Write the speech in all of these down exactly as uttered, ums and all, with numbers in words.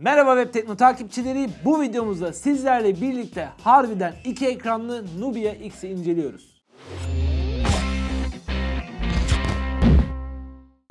Merhaba webtekno takipçileri, bu videomuzda sizlerle birlikte harbiden iki ekranlı Nubia X'i inceliyoruz.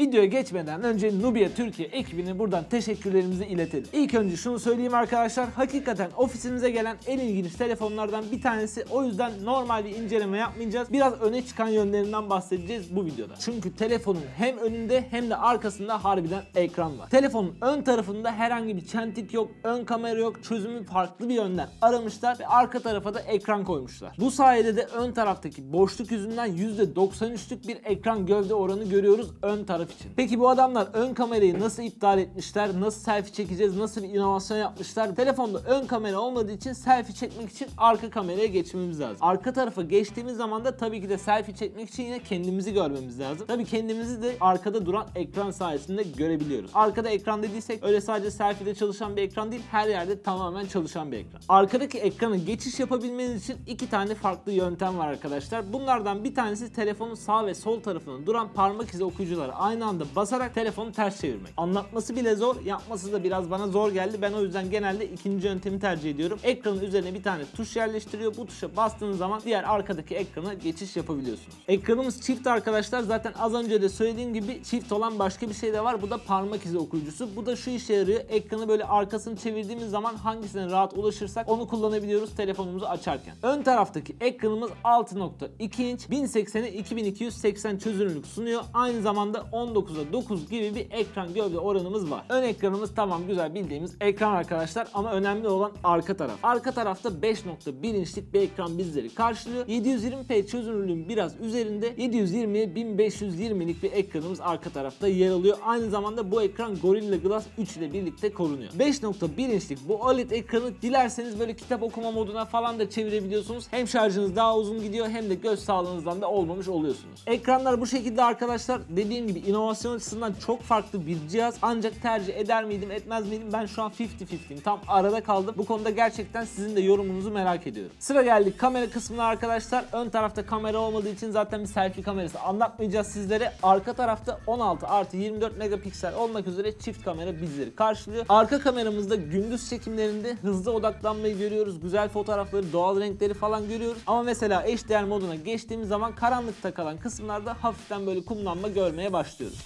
Videoya geçmeden önce Nubia Türkiye ekibine buradan teşekkürlerimizi iletelim. İlk önce şunu söyleyeyim arkadaşlar, hakikaten ofisimize gelen en ilginç telefonlardan bir tanesi. O yüzden normal bir inceleme yapmayacağız. Biraz öne çıkan yönlerinden bahsedeceğiz bu videoda. Çünkü telefonun hem önünde hem de arkasında harbiden ekran var. Telefonun ön tarafında herhangi bir çentik yok, ön kamera yok, çözümü farklı bir yönden aramışlar ve arka tarafa da ekran koymuşlar. Bu sayede de ön taraftaki boşluk yüzünden yüzde doksan üç'lük bir ekran gövde oranı görüyoruz ön taraf için. Peki bu adamlar ön kamerayı nasıl iptal etmişler, nasıl selfie çekeceğiz, nasıl bir inovasyon yapmışlar? Telefonda ön kamera olmadığı için selfie çekmek için arka kameraya geçmemiz lazım. Arka tarafa geçtiğimiz zaman da tabii ki de selfie çekmek için yine kendimizi görmemiz lazım. Tabii kendimizi de arkada duran ekran sayesinde görebiliyoruz. Arkada ekran dediysek öyle sadece selfie'de çalışan bir ekran değil, her yerde tamamen çalışan bir ekran. Arkadaki ekrana geçiş yapabilmeniz için iki tane farklı yöntem var arkadaşlar. Bunlardan bir tanesi telefonun sağ ve sol tarafında duran parmak izi okuyucuları aynı anda basarak telefonu ters çevirmek. Anlatması bile zor, yapması da biraz bana zor geldi. Ben o yüzden genelde ikinci yöntemi tercih ediyorum. Ekranın üzerine bir tane tuş yerleştiriyor. Bu tuşa bastığınız zaman diğer arkadaki ekrana geçiş yapabiliyorsunuz. Ekranımız çift arkadaşlar. Zaten az önce de söylediğim gibi çift olan başka bir şey de var. Bu da parmak izi okuyucusu. Bu da şu işe yarıyor. Ekranı böyle arkasını çevirdiğimiz zaman hangisine rahat ulaşırsak onu kullanabiliyoruz telefonumuzu açarken. Ön taraftaki ekranımız altı nokta iki inç bin seksen'e iki bin iki yüz seksen çözünürlük sunuyor. Aynı zamanda on dokuza dokuz gibi bir ekran gövde oranımız var. Ön ekranımız tamam güzel bildiğimiz ekran arkadaşlar ama önemli olan arka taraf. Arka tarafta beş nokta bir inçlik bir ekran bizleri karşılıyor. yedi yüz yirmi p çözünürlüğün biraz üzerinde yedi yüz yirmi'ye bin beş yüz yirmi'lik bir ekranımız arka tarafta yer alıyor. Aynı zamanda bu ekran Gorilla Glass üç ile birlikte korunuyor. beş nokta bir inçlik bu O L E D ekranı dilerseniz böyle kitap okuma moduna falan da çevirebiliyorsunuz. Hem şarjınız daha uzun gidiyor hem de göz sağlığınızdan da olmamış oluyorsunuz. Ekranlar bu şekilde arkadaşlar. Dediğim gibi inovasyon açısından çok farklı bir cihaz, ancak tercih eder miydim etmez miydim ben şu an elli elli'yim, tam arada kaldım. Bu konuda gerçekten sizin de yorumunuzu merak ediyorum. Sıra geldik kamera kısmına arkadaşlar. Ön tarafta kamera olmadığı için zaten bir selfie kamerası anlatmayacağız sizlere. Arka tarafta on altı artı yirmi dört megapiksel olmak üzere çift kamera bizleri karşılıyor. Arka kameramızda gündüz çekimlerinde hızlı odaklanmayı görüyoruz, güzel fotoğrafları, doğal renkleri falan görüyoruz. Ama mesela H D R moduna geçtiğimiz zaman karanlıkta kalan kısımlarda hafiften böyle kumlanma görmeye başlıyoruz.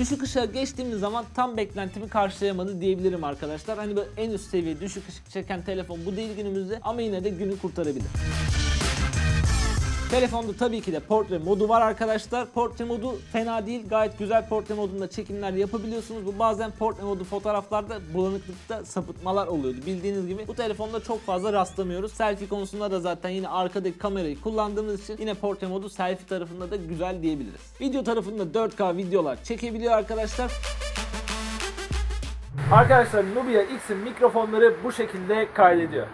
Düşük ışığa geçtiğimiz zaman tam beklentimi karşılayamadı diyebilirim arkadaşlar. Hani böyle en üst seviye düşük ışık çeken telefon bu değil günümüzde ama yine de günü kurtarabilir. Telefonda tabii ki de portre modu var arkadaşlar. Portre modu fena değil. Gayet güzel portre modunda çekimler yapabiliyorsunuz. Bu bazen portre modu fotoğraflarda bulanıklıkta sapıtmalar oluyordu. Bildiğiniz gibi bu telefonda çok fazla rastlamıyoruz. Selfie konusunda da zaten yine arkadaki kamerayı kullandığımız için yine portre modu selfie tarafında da güzel diyebiliriz. Video tarafında dört K videolar çekebiliyor arkadaşlar. Arkadaşlar Nubia X'in mikrofonları bu şekilde kaydediyor.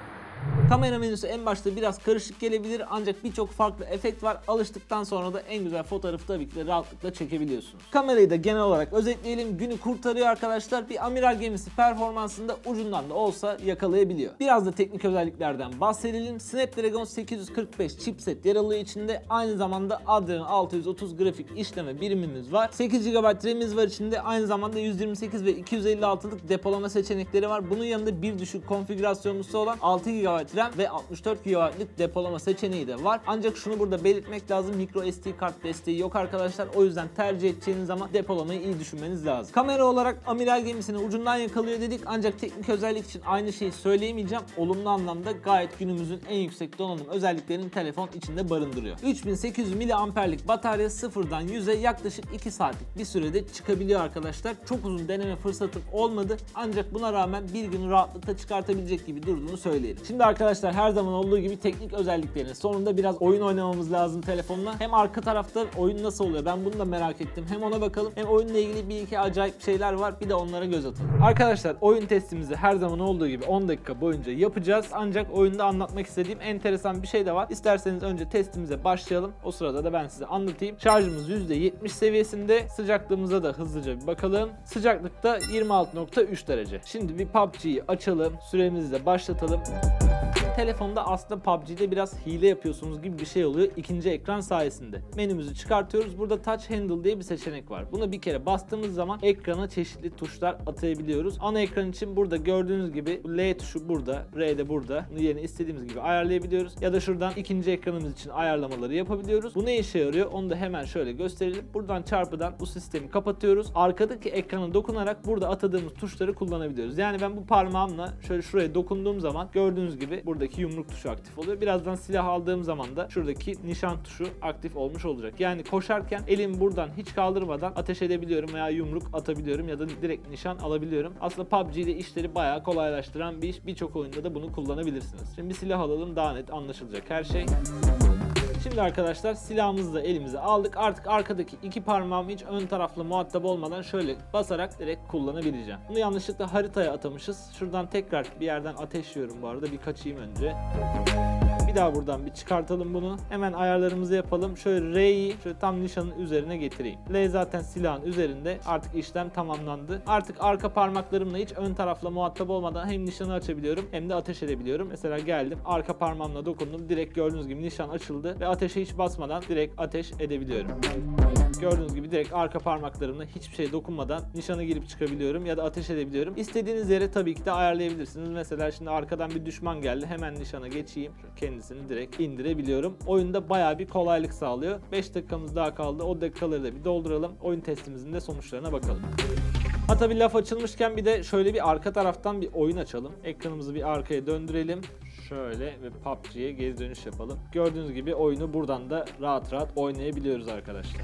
Kamera menüsü en başta biraz karışık gelebilir ancak birçok farklı efekt var. Alıştıktan sonra da en güzel fotoğrafı tabii ki de rahatlıkla çekebiliyorsunuz. Kamerayı da genel olarak özetleyelim. Günü kurtarıyor arkadaşlar. Bir amiral gemisi performansında ucundan da olsa yakalayabiliyor. Biraz da teknik özelliklerden bahsedelim. Snapdragon sekiz yüz kırk beş chipset yer alıyor içinde. Aynı zamanda Adreno altı yüz otuz grafik işleme birimimiz var. sekiz gigabayt RAM'imiz var içinde. Aynı zamanda yüz yirmi sekiz ve iki yüz elli altı'lık depolama seçenekleri var. Bunun yanında bir düşük konfigürasyonlusu olan altı gigabayt RAM ve altmış dört gigabayt'lık depolama seçeneği de var. Ancak şunu burada belirtmek lazım. Micro S D kart desteği yok arkadaşlar. O yüzden tercih edeceğiniz zaman depolamayı iyi düşünmeniz lazım. Kamera olarak amiral gemisini ucundan yakalıyor dedik. Ancak teknik özellik için aynı şeyi söyleyemeyeceğim. Olumlu anlamda gayet günümüzün en yüksek donanım özelliklerini telefon içinde barındırıyor. üç bin sekiz yüz miliamperlik batarya sıfırdan yüze yaklaşık iki saatlik bir sürede çıkabiliyor arkadaşlar. Çok uzun deneme fırsatım olmadı. Ancak buna rağmen bir gün rahatlıkla çıkartabilecek gibi durduğunu söyleyelim. Şimdi arkadaşlar her zaman olduğu gibi teknik özelliklerin sonunda biraz oyun oynamamız lazım telefonla. Hem arka tarafta oyun nasıl oluyor ben bunu da merak ettim. Hem ona bakalım hem oyunla ilgili bir iki acayip şeyler var, bir de onlara göz atalım. Arkadaşlar oyun testimizi her zaman olduğu gibi on dakika boyunca yapacağız. Ancak oyunda anlatmak istediğim enteresan bir şey de var. İsterseniz önce testimize başlayalım. O sırada da ben size anlatayım. Şarjımız yüzde yetmiş seviyesinde. Sıcaklığımıza da hızlıca bir bakalım. Sıcaklıkta yirmi altı nokta üç derece. Şimdi bir P U B G'yi açalım. Süremizi de başlatalım. telefonda aslında P U B G'de biraz hile yapıyorsunuz gibi bir şey oluyor ikinci ekran sayesinde. Menümüzü çıkartıyoruz. Burada Touch Handle diye bir seçenek var. Buna bir kere bastığımız zaman ekrana çeşitli tuşlar atayabiliyoruz. Ana ekran için burada gördüğünüz gibi L tuşu burada, R de burada. Yerini istediğimiz gibi ayarlayabiliyoruz. Ya da şuradan ikinci ekranımız için ayarlamaları yapabiliyoruz. Bu ne işe yarıyor? Onu da hemen şöyle gösterelim. Buradan çarpıdan bu sistemi kapatıyoruz. Arkadaki ekrana dokunarak burada atadığımız tuşları kullanabiliyoruz. Yani ben bu parmağımla şöyle şuraya dokunduğum zaman gördüğünüz gibi buradaki yumruk tuşu aktif oluyor. Birazdan silah aldığım zaman da şuradaki nişan tuşu aktif olmuş olacak. Yani koşarken elim buradan hiç kaldırmadan ateş edebiliyorum veya yumruk atabiliyorum ya da direkt nişan alabiliyorum. Aslında P U B G'de işleri bayağı kolaylaştıran bir iş. Birçok oyunda da bunu kullanabilirsiniz. Şimdi bir silah alalım, daha net anlaşılacak her şey. Şimdi arkadaşlar silahımızı da elimize aldık. Artık arkadaki iki parmağımı hiç ön tarafla muhatap olmadan şöyle basarak direkt kullanabileceğim. Bunu yanlışlıkla haritaya atamışız. Şuradan tekrar bir yerden ateşliyorum bu arada. Bir kaçayım önce. Bir daha buradan bir çıkartalım bunu. Hemen ayarlarımızı yapalım. Şöyle R'yi şöyle tam nişanın üzerine getireyim. L zaten silahın üzerinde. Artık işlem tamamlandı. Artık arka parmaklarımla hiç ön tarafla muhatap olmadan hem nişanı açabiliyorum hem de ateş edebiliyorum. Mesela geldim, arka parmağımla dokundum. Direkt gördüğünüz gibi nişan açıldı ve ateşe hiç basmadan direkt ateş edebiliyorum. Gördüğünüz gibi direkt arka parmaklarımla hiçbir şeye dokunmadan nişana girip çıkabiliyorum ya da ateş edebiliyorum. İstediğiniz yere tabii ki de ayarlayabilirsiniz. Mesela şimdi arkadan bir düşman geldi. Hemen nişana geçeyim. Kendi direkt indirebiliyorum. Oyunda bayağı bir kolaylık sağlıyor. beş dakikamız daha kaldı. O dakikaları da bir dolduralım. Oyun testimizin de sonuçlarına bakalım. Ha tabii laf açılmışken bir de şöyle bir arka taraftan bir oyun açalım. Ekranımızı bir arkaya döndürelim. Şöyle ve P U B G'ye geri dönüş yapalım. Gördüğünüz gibi oyunu buradan da rahat rahat oynayabiliyoruz arkadaşlar.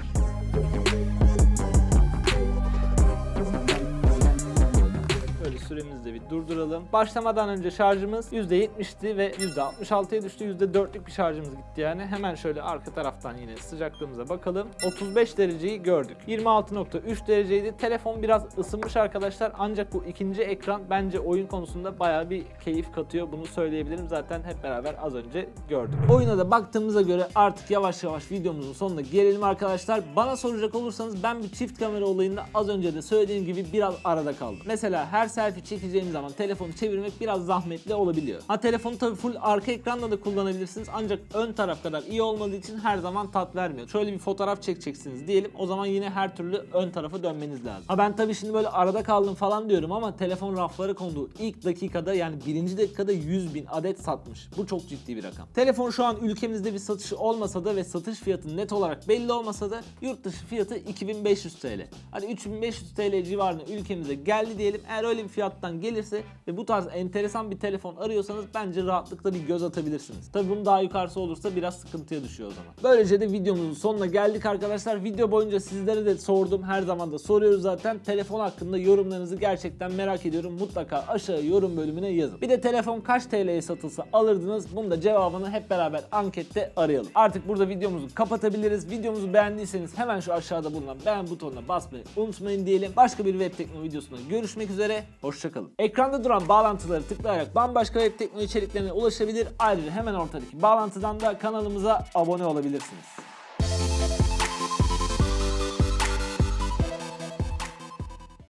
Süremizi de bir durduralım. Başlamadan önce şarjımız yüzde yetmişti ve yüzde altmış altıya düştü. yüzde dörtlük bir şarjımız gitti yani. Hemen şöyle arka taraftan yine sıcaklığımıza bakalım. otuz beş dereceyi gördük. yirmi altı nokta üç dereceydi. Telefon biraz ısınmış arkadaşlar. Ancak bu ikinci ekran bence oyun konusunda bayağı bir keyif katıyor. Bunu söyleyebilirim. Zaten hep beraber az önce gördük. Oyuna da baktığımıza göre artık yavaş yavaş videomuzun sonuna gelelim arkadaşlar. Bana soracak olursanız ben bir çift kamera olayında az önce de söylediğim gibi biraz arada kaldım. Mesela her selfie çekeceğim zaman telefonu çevirmek biraz zahmetli olabiliyor. Ha telefonu tabii full arka ekranla da kullanabilirsiniz ancak ön taraf kadar iyi olmadığı için her zaman tat vermiyor. Şöyle bir fotoğraf çekeceksiniz diyelim, o zaman yine her türlü ön tarafa dönmeniz lazım. Ha ben tabii şimdi böyle arada kaldım falan diyorum ama telefon rafları konduğu ilk dakikada yani birinci dakikada yüz bin adet satmış. Bu çok ciddi bir rakam. Telefon şu an ülkemizde bir satışı olmasa da ve satış fiyatı net olarak belli olmasa da yurt dışı fiyatı iki bin beş yüz T L. Hani üç bin beş yüz T L civarında ülkemize geldi diyelim. Eğer öyle bir fiyat gelirse ve bu tarz enteresan bir telefon arıyorsanız bence rahatlıkla bir göz atabilirsiniz. Tabii bunun daha yukarısı olursa biraz sıkıntıya düşüyor o zaman. Böylece de videomuzun sonuna geldik arkadaşlar. Video boyunca sizlere de sordum. Her zaman da soruyoruz zaten. Telefon hakkında yorumlarınızı gerçekten merak ediyorum. Mutlaka aşağı yorum bölümüne yazın. Bir de telefon kaç T L'ye satılsa alırdınız? Bunun da cevabını hep beraber ankette arayalım. Artık burada videomuzu kapatabiliriz. Videomuzu beğendiyseniz hemen şu aşağıda bulunan beğen butonuna basmayı unutmayın diyelim. Başka bir web tekno videosunda görüşmek üzere. Hoşçakalın. Hoşçakalın. Ekranda duran bağlantıları tıklayarak bambaşka web teknoloji içeriklerine ulaşabilir. Ayrıca hemen ortadaki bağlantıdan da kanalımıza abone olabilirsiniz.